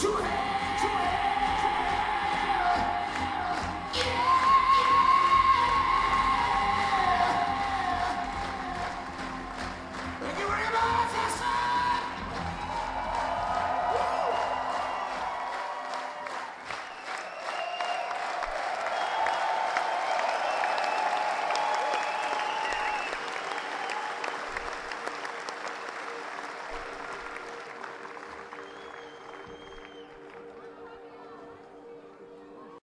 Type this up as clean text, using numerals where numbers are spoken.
To hell!